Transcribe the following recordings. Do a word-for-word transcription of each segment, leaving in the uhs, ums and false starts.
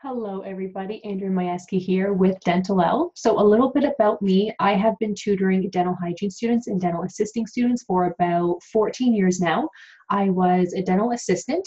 Hello everybody, Andrea Majewski here with Dentalelle. So a little bit about me, I have been tutoring dental hygiene students and dental assisting students for about fourteen years now. I was a dental assistant,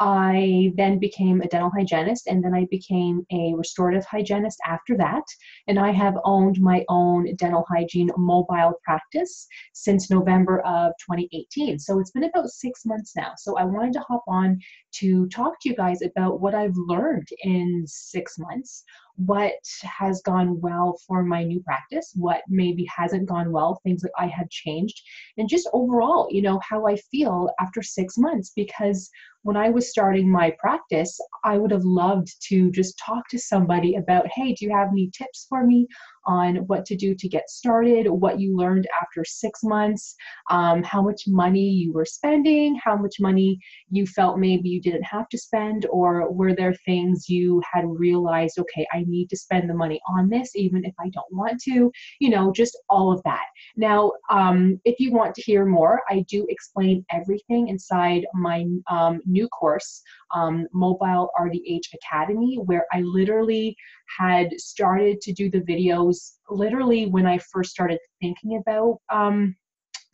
I then became a dental hygienist, and then I became a restorative hygienist after that, and I have owned my own dental hygiene mobile practice since November of twenty eighteen. So it's been about six months now. So I wanted to hop on to talk to you guys about what I've learned in six months, what has gone well for my new practice, what maybe hasn't gone well, things that I have changed, and just overall, you know, how I feel after six months, because when I was starting my practice, I would have loved to just talk to somebody about, hey, do you have any tips for me on what to do to get started, what you learned after six months, um, how much money you were spending, how much money you felt maybe you didn't have to spend, or were there things you had realized, okay, I need to spend the money on this even if I don't want to, you know, just all of that. Now, um, if you want to hear more, I do explain everything inside my um, new course, um, Mobile R D H Academy, where I literally had started to do the videos literally when I first started thinking about um,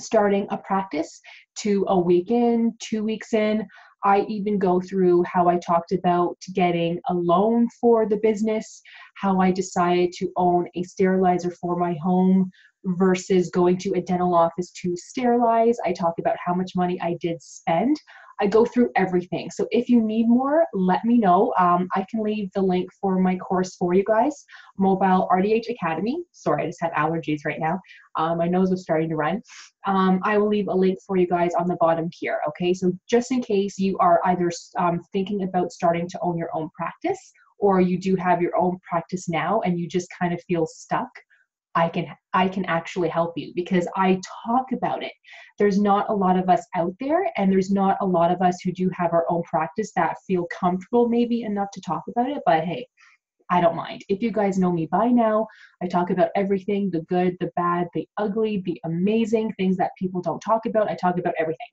starting a practice, to a week in, two weeks in. I even go through how I talked about getting a loan for the business, how I decided to own a sterilizer for my home versus going to a dental office to sterilize. I talk about how much money I did spend. I go through everything. So if you need more, let me know. Um, I can leave the link for my course for you guys, Mobile R D H Academy. Sorry, I just have allergies right now. Um, my nose was starting to run. Um, I will leave a link for you guys on the bottom here, okay? So just in case you are either um, thinking about starting to own your own practice, or you do have your own practice now and you just kind of feel stuck, I can I can actually help you, because I talk about it. There's not a lot of us out there, and there's not a lot of us who do have our own practice that feel comfortable maybe enough to talk about it, but hey, I don't mind. If you guys know me by now, I talk about everything, the good, the bad, the ugly, the amazing, things that people don't talk about. I talk about everything.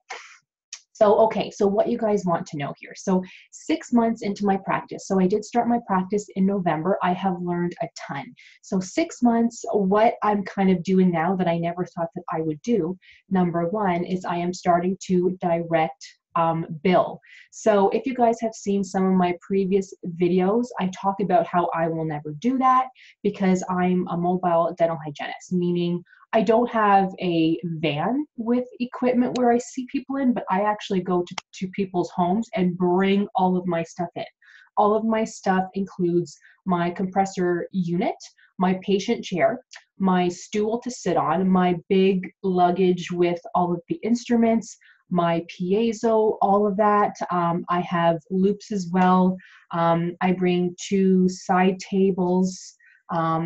So, okay, so what you guys want to know here. So six months into my practice. So I did start my practice in November. I have learned a ton. So six months, what I'm kind of doing now that I never thought that I would do, number one, is I am starting to direct Um, bill. So if you guys have seen some of my previous videos, I talk about how I will never do that because I'm a mobile dental hygienist, meaning I don't have a van with equipment where I see people in, but I actually go to, to people's homes and bring all of my stuff in. All of my stuff includes my compressor unit, my patient chair, my stool to sit on, my big luggage with all of the instruments, my piezo, all of that. Um, I have loops as well. Um, I bring two side tables. Um,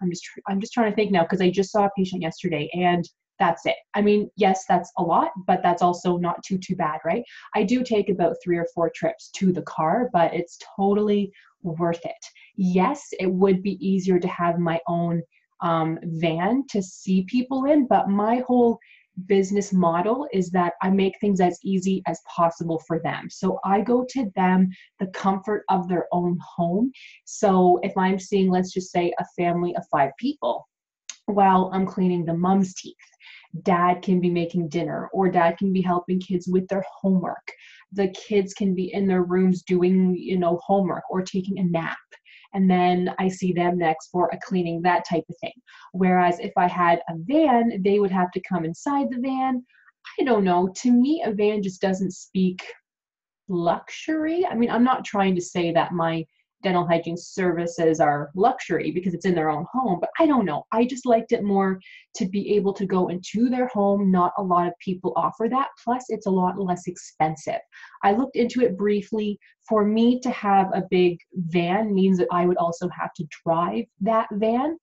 I'm just I'm just trying to think now, because I just saw a patient yesterday and that's it. I mean, yes, that's a lot, but that's also not too, too bad, right? I do take about three or four trips to the car, but it's totally worth it. Yes, it would be easier to have my own um, van to see people in, but my whole business model is that I make things as easy as possible for them. So I go to them, the comfort of their own home. So if I'm seeing, let's just say, a family of five people, while I'm cleaning the mom's teeth, dad can be making dinner, or dad can be helping kids with their homework. The kids can be in their rooms doing, you know, homework or taking a nap. And then I see them next for a cleaning, that type of thing. Whereas if I had a van, they would have to come inside the van. I don't know. To me, a van just doesn't speak luxury. I mean, I'm not trying to say that my dental hygiene services are luxury because it's in their own home, but I don't know. I just liked it more to be able to go into their home. Not a lot of people offer that. Plus, it's a lot less expensive. I looked into it briefly. For me to have a big van means that I would also have to drive that van.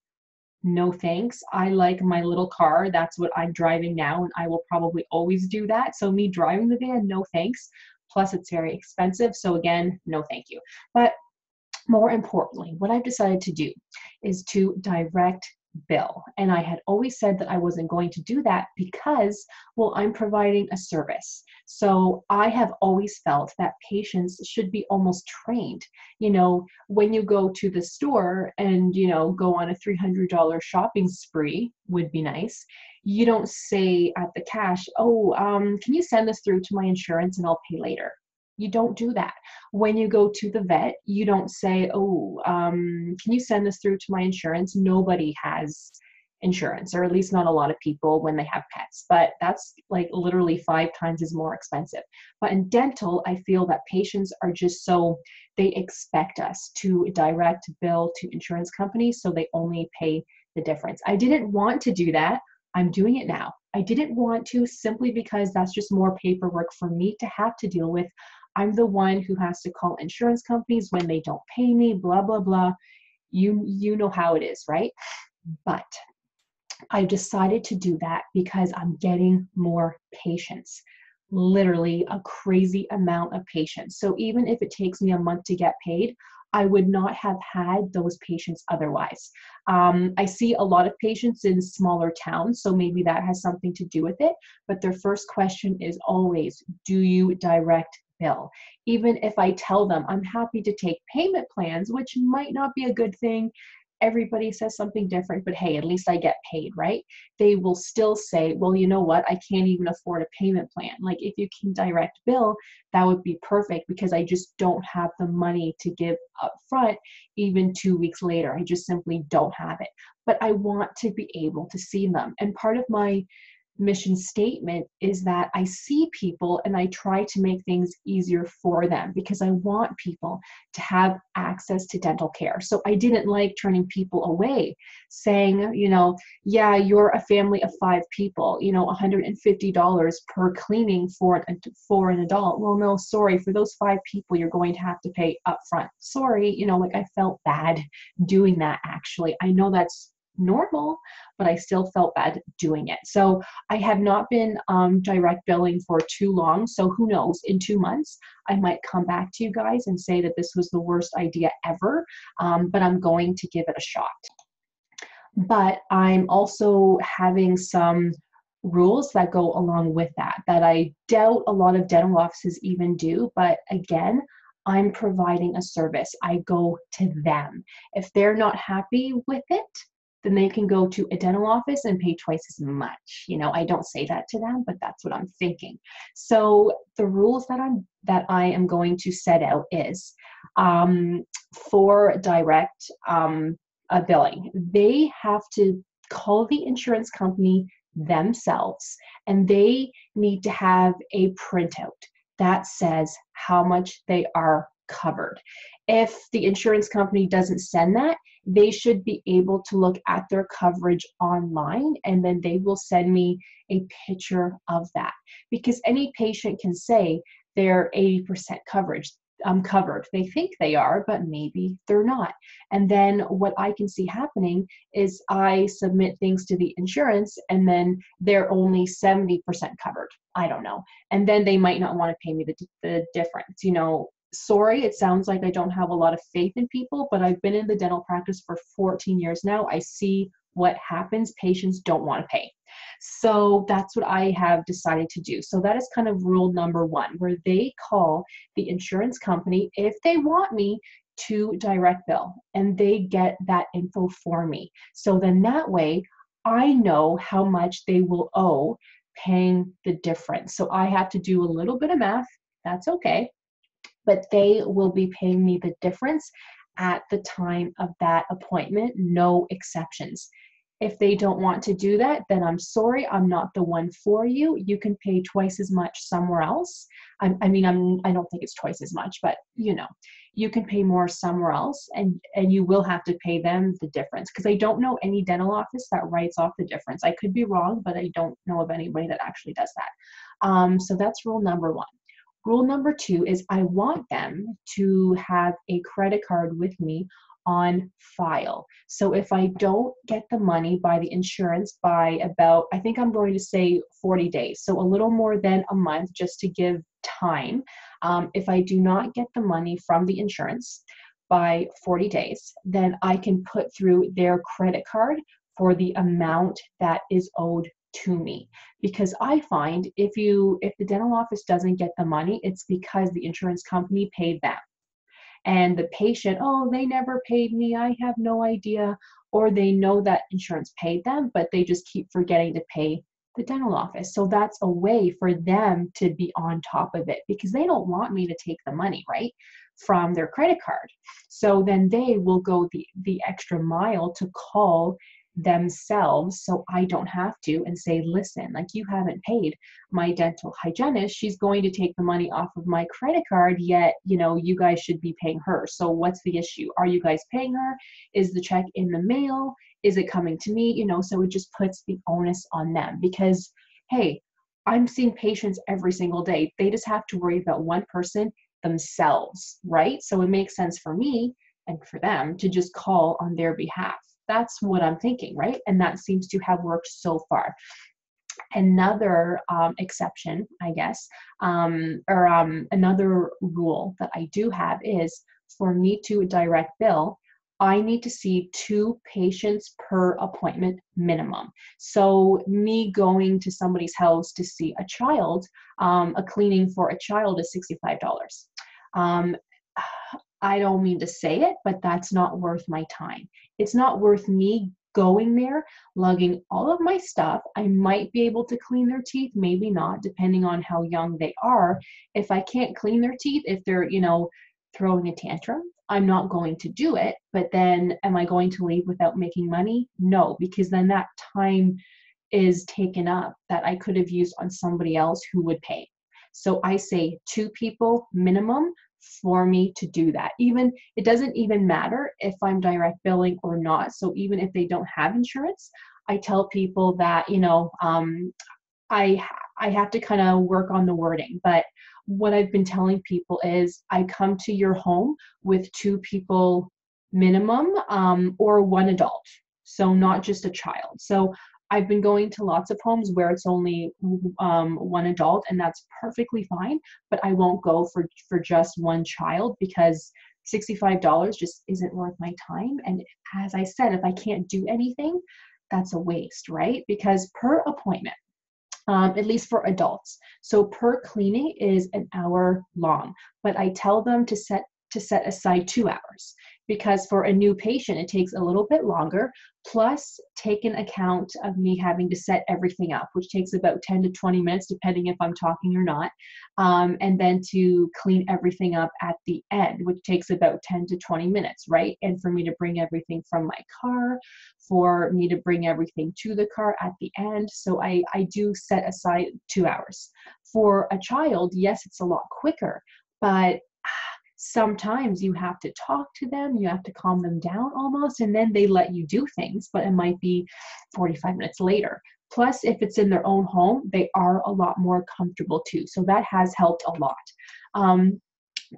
No thanks. I like my little car. That's what I'm driving now, and I will probably always do that. So me driving the van, no thanks. Plus, it's very expensive. So again, no thank you. But more importantly, what I've decided to do is to direct bill. And I had always said that I wasn't going to do that because, well, I'm providing a service. So I have always felt that patients should be almost trained. You know, when you go to the store and, you know, go on a three hundred dollar shopping spree, would be nice. You don't say at the cash, oh, um, can you send this through to my insurance and I'll pay later? You don't do that. When you go to the vet, you don't say, oh, um, can you send this through to my insurance? Nobody has insurance, or at least not a lot of people when they have pets, but that's like literally five times as more expensive. But in dental, I feel that patients are just so, they expect us to direct bill to insurance companies, so they only pay the difference. I didn't want to do that. I'm doing it now. I didn't want to simply because that's just more paperwork for me to have to deal with. I'm the one who has to call insurance companies when they don't pay me, blah, blah, blah. You, you know how it is, right? But I decided to do that because I'm getting more patients, literally a crazy amount of patients. So even if it takes me a month to get paid, I would not have had those patients otherwise. Um, I see a lot of patients in smaller towns, so maybe that has something to do with it, but their first question is always, do you direct bill? Even if I tell them I'm happy to take payment plans, which might not be a good thing, everybody says something different, but hey, at least I get paid, right? They will still say, well, you know what? I can't even afford a payment plan. Like, if you can direct bill, that would be perfect because I just don't have the money to give up front even two weeks later. I just simply don't have it. But I want to be able to see them. And part of my mission statement is that I see people and I try to make things easier for them because I want people to have access to dental care. So I didn't like turning people away, saying, you know, yeah, you're a family of five people, you know, one hundred fifty dollars per cleaning for an, for an adult. Well, no, sorry, for those five people, you're going to have to pay upfront. Sorry, you know, like I felt bad doing that actually. I know that's normal, but I still felt bad doing it. So I have not been um, direct billing for too long. So who knows, in two months, I might come back to you guys and say that this was the worst idea ever, um, but I'm going to give it a shot. But I'm also having some rules that go along with that, that I doubt a lot of dental offices even do, but again, I'm providing a service. I go to them. If they're not happy with it, then they can go to a dental office and pay twice as much. You know, I don't say that to them, but that's what I'm thinking. So the rules that I'm that I am going to set out is um, for direct um, uh, billing. They have to call the insurance company themselves, and they need to have a printout that says how much they are covered. If the insurance company doesn't send that, they should be able to look at their coverage online, and then they will send me a picture of that, because any patient can say they're eighty percent coverage. I'm covered. They think they are, but maybe they're not. And then what I can see happening is I submit things to the insurance and then they're only seventy percent covered. I don't know. And then they might not want to pay me the, the difference, you know. Sorry, it sounds like I don't have a lot of faith in people, but I've been in the dental practice for fourteen years now. I see what happens. Patients don't want to pay. So that's what I have decided to do. So that is kind of rule number one, where they call the insurance company if they want me to direct bill, and they get that info for me. So then that way I know how much they will owe paying the difference. So I have to do a little bit of math. That's okay. But they will be paying me the difference at the time of that appointment, no exceptions. If they don't want to do that, then I'm sorry, I'm not the one for you. You can pay twice as much somewhere else. I, I mean, I'm, I don't think it's twice as much, but you know, you can pay more somewhere else, and, and you will have to pay them the difference, because I don't know any dental office that writes off the difference. I could be wrong, but I don't know of anybody that actually does that. Um, so that's rule number one. Rule number two is I want them to have a credit card with me on file. So if I don't get the money by the insurance by about, I think I'm going to say forty days, so a little more than a month, just to give time. Um, if I do not get the money from the insurance by forty days, then I can put through their credit card for the amount that is owed to me, because I find if you if the dental office doesn't get the money, it's because the insurance company paid them, and the patient, oh, they never paid me, I have no idea, or they know that insurance paid them, but they just keep forgetting to pay the dental office. So that's a way for them to be on top of it, because they don't want me to take the money, right, from their credit card. So then they will go the, the extra mile to call themselves, so I don't have to, and say, listen, like, you haven't paid my dental hygienist. She's going to take the money off of my credit card, yet, you know, you guys should be paying her. So what's the issue? Are you guys paying her? Is the check in the mail? Is it coming to me? You know, so it just puts the onus on them, because, hey, I'm seeing patients every single day. They just have to worry about one person, themselves, right? So it makes sense for me and for them to just call on their behalf. That's what I'm thinking, right? And that seems to have worked so far. Another um, exception, I guess, um, or um, another rule that I do have is, for me to direct bill, I need to see two patients per appointment minimum. So me going to somebody's house to see a child, um, a cleaning for a child is sixty-five dollars. Um, I don't mean to say it, but that's not worth my time. It's not worth me going there, lugging all of my stuff. I might be able to clean their teeth, maybe not, depending on how young they are. If I can't clean their teeth, if they're, you know, throwing a tantrum, I'm not going to do it. But then, am I going to leave without making money? No, because then that time is taken up that I could have used on somebody else who would pay. So I say two people minimum for me to do that. Even, it doesn't even matter if I'm direct billing or not. So even if they don't have insurance, I tell people that, you know, um, I, I have to kind of work on the wording, but what I've been telling people is, I come to your home with two people minimum, um, or one adult. So not just a child. So I've been going to lots of homes where it's only um, one adult, and that's perfectly fine, but I won't go for, for just one child, because sixty-five dollars just isn't worth my time. And as I said, if I can't do anything, that's a waste, right? Because per appointment, Um, at least for adults, so per cleaning is an hour long, but I tell them to set to set aside two hours because for a new patient, it takes a little bit longer, plus take an account of me having to set everything up, which takes about ten to twenty minutes, depending if I'm talking or not, um, and then to clean everything up at the end, which takes about ten to twenty minutes, right? And for me to bring everything from my car, for me to bring everything to the car at the end. So I, I do set aside two hours. For a child, yes, it's a lot quicker, but sometimes you have to talk to them, you have to calm them down almost, and then they let you do things, but it might be forty-five minutes later. Plus, if it's in their own home, they are a lot more comfortable too. So that has helped a lot. Um,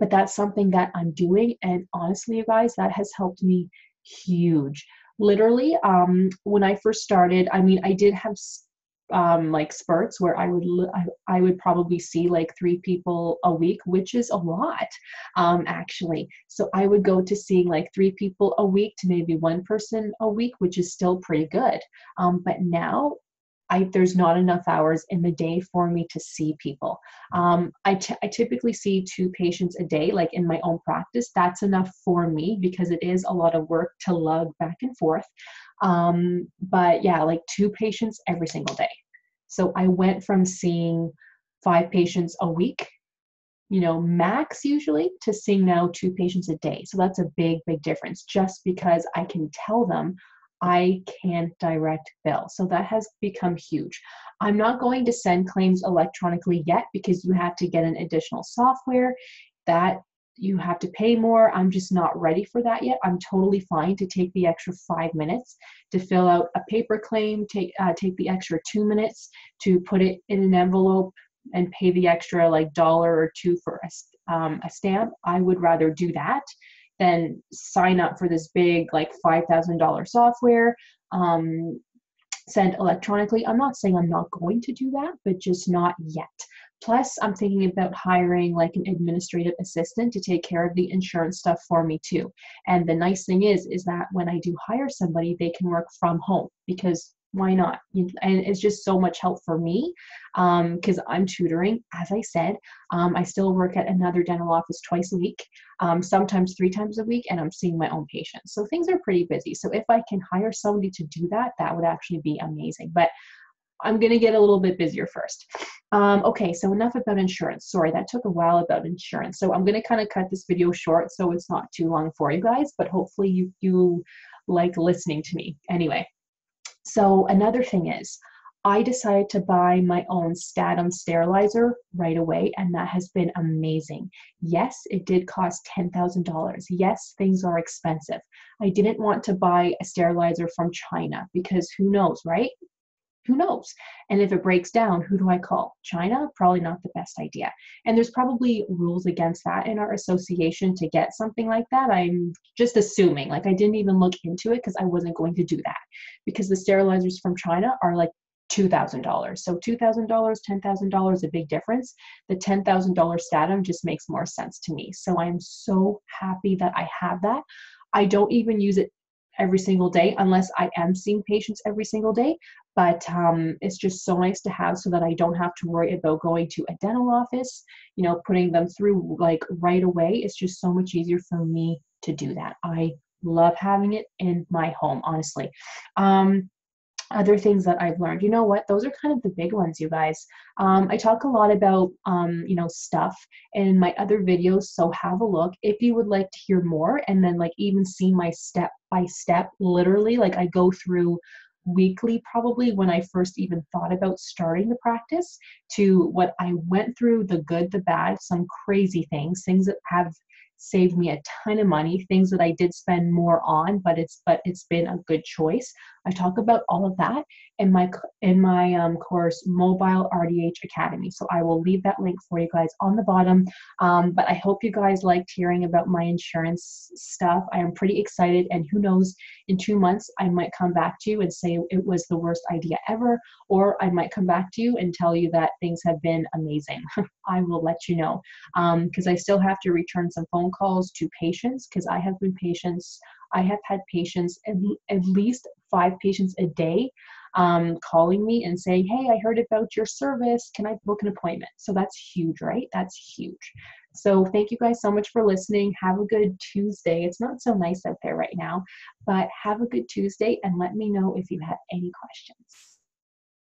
but that's something that I'm doing. And honestly, you guys, that has helped me huge. Literally, um, when I first started, I mean, I did have um, like spurts where I would, I would probably see like three people a week, which is a lot, um, actually. So I would go to seeing like three people a week to maybe one person a week, which is still pretty good. Um, but now I, there's not enough hours in the day for me to see people. Um, I, t I typically see two patients a day, like in my own practice. That's enough for me because it is a lot of work to lug back and forth. Um, but yeah, like two patients every single day. So I went from seeing five patients a week, you know, max usually, to seeing now two patients a day. So that's a big, big difference, just because I can tell them I can direct bill. So that has become huge. I'm not going to send claims electronically yet because you have to get an additional software that you have to pay more. I'm just not ready for that yet. I'm totally fine to take the extra five minutes to fill out a paper claim, take, uh, take the extra two minutes to put it in an envelope and pay the extra like dollar or two for a, um, a stamp. I would rather do that than sign up for this big like five thousand dollar software, um, send electronically. I'm not saying I'm not going to do that, but just not yet. Plus, I'm thinking about hiring like an administrative assistant to take care of the insurance stuff for me too. And the nice thing is, is that when I do hire somebody, they can work from home, because why not? And it's just so much help for me because um, I'm tutoring, as I said. Um, I still work at another dental office twice a week, um, sometimes three times a week, and I'm seeing my own patients. So things are pretty busy. So if I can hire somebody to do that, that would actually be amazing. But I'm going to get a little bit busier first. Um, okay, so enough about insurance. Sorry, that took a while about insurance. So I'm going to kind of cut this video short so it's not too long for you guys, but hopefully you, you like listening to me. Anyway, so another thing is I decided to buy my own STATIM sterilizer right away, and that has been amazing. Yes, it did cost ten thousand dollars. Yes, things are expensive. I didn't want to buy a sterilizer from China because who knows, right? Who knows? And if it breaks down, who do I call? China? Probably not the best idea. And there's probably rules against that in our association to get something like that. I'm just assuming. Like, I didn't even look into it because I wasn't going to do that, because the sterilizers from China are like two thousand dollars. So two thousand dollars, ten thousand dollars, a big difference. The ten thousand dollar STATIM just makes more sense to me. So I'm so happy that I have that. I don't even use it every single day, unless I am seeing patients every single day. But um, it's just so nice to have, so that I don't have to worry about going to a dental office, you know, putting them through like right away. It's just so much easier for me to do that. I love having it in my home, honestly. Um, other things that I've learned, you know what, those are kind of the big ones, you guys. Um, I talk a lot about, um, you know, stuff in my other videos. So have a look if you would like to hear more, and then like even see my step by step, literally, like I go through weekly, probably when I first even thought about starting the practice, to what I went through, the good, the bad, some crazy things, things that have saved me a ton of money, things that I did spend more on, but it's but it's been a good choice. I talk about all of that in my in my um, course, Mobile R D H Academy. So I will leave that link for you guys on the bottom. Um, but I hope you guys liked hearing about my insurance stuff. I am pretty excited, and who knows, in two months I might come back to you and say it was the worst idea ever, or I might come back to you and tell you that things have been amazing. I will let you know, because um, I still have to return some phone calls to patients, because I have been patients I have had patients at, at least five patients a day um, calling me and saying, hey, I heard about your service, can I book an appointment? So that's huge, right? That's huge. So thank you guys so much for listening. Have a good Tuesday. It's not so nice out there right now, but have a good Tuesday, and let me know if you have any questions.